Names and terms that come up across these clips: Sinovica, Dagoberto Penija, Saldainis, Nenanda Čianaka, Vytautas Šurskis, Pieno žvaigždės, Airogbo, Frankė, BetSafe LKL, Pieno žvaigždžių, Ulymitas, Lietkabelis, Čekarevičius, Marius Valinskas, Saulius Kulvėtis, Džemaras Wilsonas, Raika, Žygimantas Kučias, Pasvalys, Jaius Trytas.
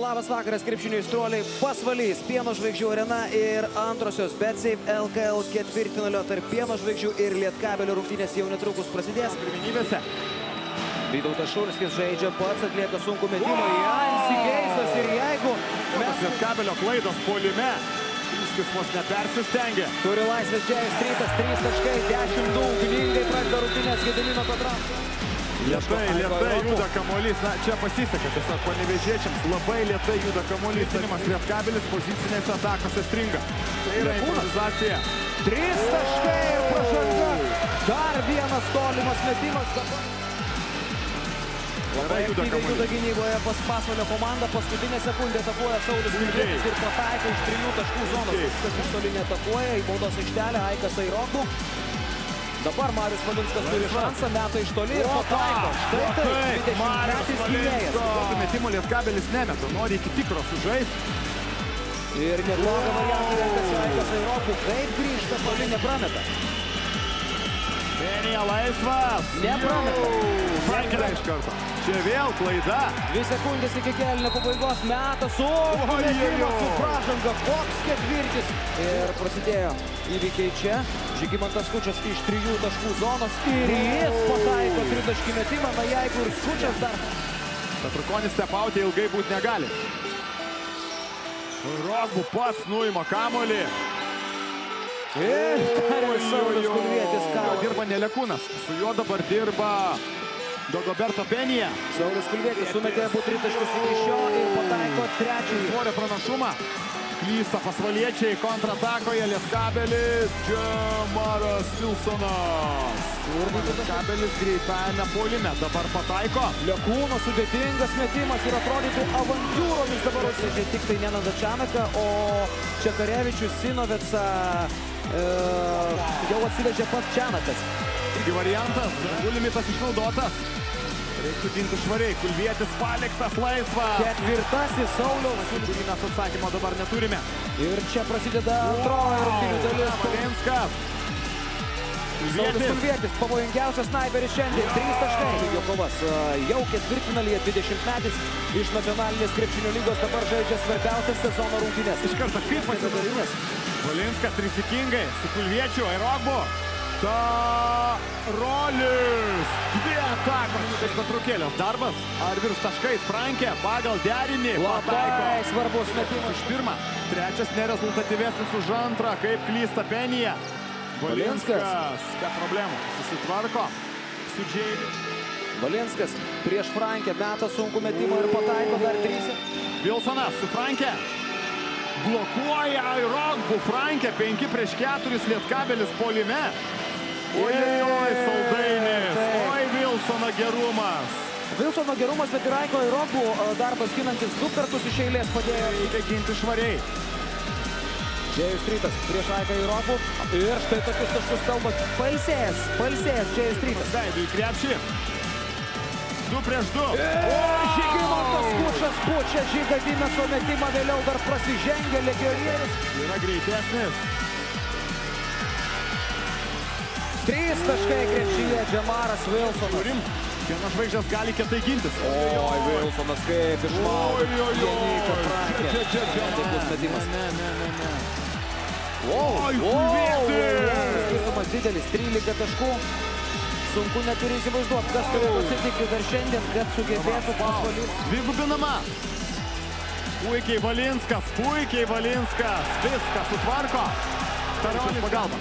Labas vakaras, krepšinio aistruoliai. Pasvalys, Pieno žvaigždžių arena ir antrosios BetSafe LKL ketvirtfinalio tarp Pieno žvaigždžių ir Lietkabelio rungtynės jau netrukus prasidės. Pirminybėse Vytautas Šurskis žaidžia pats, atlieka sunku metimą. Įsigeistas ir jeigu mes Lietkabelio klaidos puolime, Šurskis vos nepersistengia. Turi laisvės Jaius Trytas, 3.10 ugningai pradeda rungtynės Gedimino Patraukio. Lietai juda kamuolys, na čia pasisekė, tiesiog panevėžiečiams, labai lietai juda kamuolys. Tinimas Lietkabelis pozicinėse atakose stringa. Tai yra improvizacija. 3 taškai ir pražanga. Dar vienas tolimas metimas. Labai juda gynyboje pas Pasvalio komandą, paskutinę sekundę atakuoja Saulius Kulvėtis ir pataiko iš 3 taškų zonos. Viskas iš toli netakuoja, į baudos aikštelę, Raika Airogbo. Dabar Marius Valinskas turi šansą, meta iš toli ir pataiko. Štai taip, 20-metys gynėjas. Tokio metimo Lietkabelis nemeta, nori iki tikro sužaisti. Ir neblogą variantą renkasi Raikas Airogbo. Kaip grįžta, toli neprameta. Penija laisvas. Neprameta. Frankė iš karto. Čia vėl klaida. 2 sekundės iki kelnio pabaigos, meta su metimo su pražanga. Koks ketvirtis. Ir prasidėjo įvykiai čia. Žygimantas Kučias iš 3 taškų zonos ir jis pataiko 3 taškų metimą, na jeigu ir Kučias dar... Petrukonis stepautė ilgai būti negali. Airogbo pats nuima kamuolį. Ir tarė Saulius Kulvėtis kamuolį. Dirba Nelekūnas, su juo dabar dirba Dagoberto Penija. Saulius Kulvėtis sumetė po 3 taškus iš jo ir pataiko 3 svorio pranašumą. Klysta pasvaliečiai, kontratakoje Lietkabelis, Džemaras Wilsonas. Lietkabelis greitajame puolime dabar pataiko. Lekūno sudėtingas metimas ir atrodytų avantūromis dabar atsižė tik tai Nenanda Čianaka, o Čekarevičius, Sinovica jau atsivežė pats Čianakas. Irgi variantas, Ulymitas išnaudotas. Reiktų ginti švariai, Kulvėtis paliktas laisvas. Ketvirtasis Sauliaus. Kurį mes atsakymo dabar neturime. Ir čia prasideda antroji rungtynių dalis. Valinskas. Saulius Kulvėtis, pavojingiausias snaiperis šiandien. 3 taškai. Jo kovas jau ketvirtfinalyje, 20-metis iš nacionalinės krepšinio lygos dabar žaidžia svarbiausias sezono rungtynes. Iš karto kaip pasidarynės. Valinskas rizikingai su Kulvėčiu, Airogbo. Ta rolis, 2 atakos, kaip patraukėlės darbas, ar virs taškais Frankė, pagal derinį, pataiko. Labai svarbus metimas iš pirmą, 3 nerezultatyvesnis už 2, kaip klysta Penija. Valinskas, be problemų, susitvarko su Džeimiu. Valinskas prieš Frankę, meta sunku metimą ir pataiko dar 3. Wilsonas su Frankė. Blokuoja Airogbo, Frankė, 5 prieš 4, Lietkabelis puolime. Ojojoj, Saldainis, oj Wilsono gerumas. Wilsono gerumas, bet ir Raiko Airogbo darbas ginantis 2 kartus iš eilės padėjo. Reikia ginti švariai. Jaius Trytas prieš Raiką Airogbo ir štai tokius taškus kalba. Pailsėjęs Jaius Trytas. Daidu į krepšį. 2 prieš 2. Oi, Žygimantas Kučias pučia Žygą Dimeso metimą, vėliau dar prasižengia legionierius. Yra greitesnis. 3 taškai krepšyje, Džemaras Wilsonas. Pieno žvaigždės gali kietai gintis. Oi, Wilsonas kaip išmaudo. Janyko Frankė. Ne. Oi, Kulvėtis! Skirtumas didelis, 13 taškų. Sunku neturi įsivaizduoti, kas turėtų atsitikti dar šiandien, kad sugebėtų pasvalyti. Dvigubinama. Puikiai Valinskas. Viską sutvarko. Tarolis pagalba.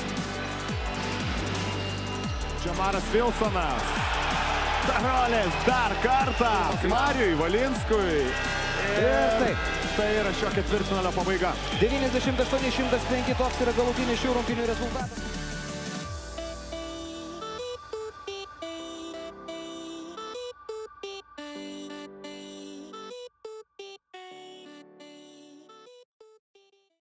Džemaras Wilsonas. Tarolis dar kartą. Mariui Valinskui. Ir taip. Tai yra šio ketvirtfinalio pabaiga. 98-105 toks yra galutinis šių rungtynių rezultatas.